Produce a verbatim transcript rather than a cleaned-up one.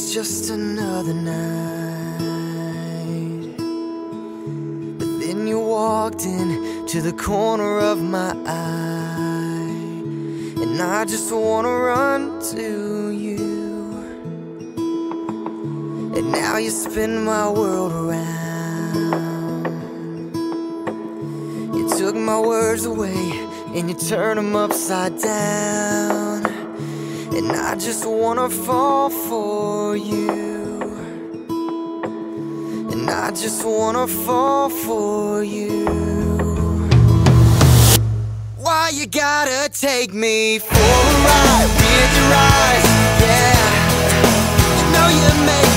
was just another night. But then you walked in to the corner of my eye, and I just wanna run to you. And now you spin my world around. You took my words away and you turned them upside down. And I just wanna fall for you. And I just wanna fall for you. Why you gotta take me for a ride with your eyes? Yeah, you know you make